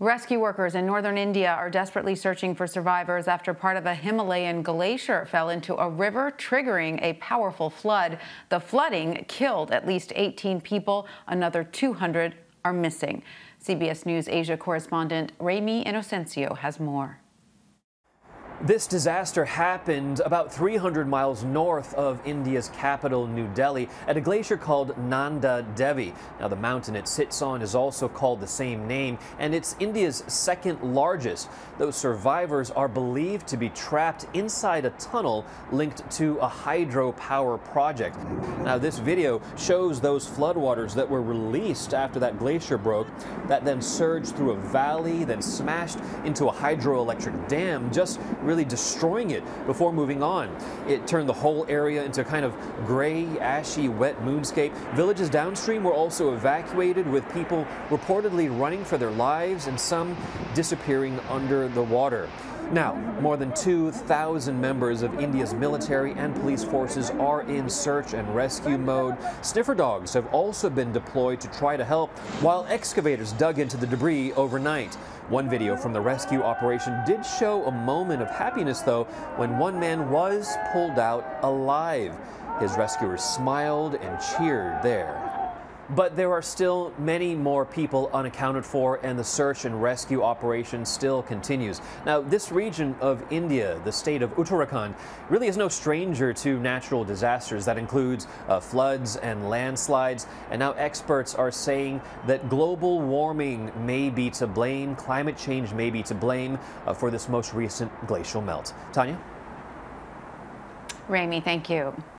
Rescue workers in northern India are desperately searching for survivors after part of a Himalayan glacier fell into a river, triggering a powerful flood. The flooding killed at least 18 people. Another 200 are missing. CBS News Asia correspondent Ramy Inocencio has more. This disaster happened about 300 miles north of India's capital, New Delhi, at a glacier called Nanda Devi. Now, the mountain it sits on is also called the same name, and it's India's second largest. Those survivors are believed to be trapped inside a tunnel linked to a hydropower project. Now, this video shows those floodwaters that were released after that glacier broke, that then surged through a valley, then smashed into a hydroelectric dam, just really destroying it before moving on. It turned the whole area into a kind of gray, ashy, wet moonscape. Villages downstream were also evacuated, with people reportedly running for their lives and some disappearing under the water. Now, more than 2,000 members of India's military and police forces are in search and rescue mode. Sniffer dogs have also been deployed to try to help, while excavators dug into the debris overnight. One video from the rescue operation did show a moment of happiness, though, when one man was pulled out alive. His rescuers smiled and cheered there. But there are still many more people unaccounted for, and the search and rescue operation still continues. Now, this region of India, the state of Uttarakhand, really is no stranger to natural disasters. That includes floods and landslides. And now experts are saying that global warming may be to blame, climate change may be to blame for this most recent glacial melt. Tanya? Ramy, thank you.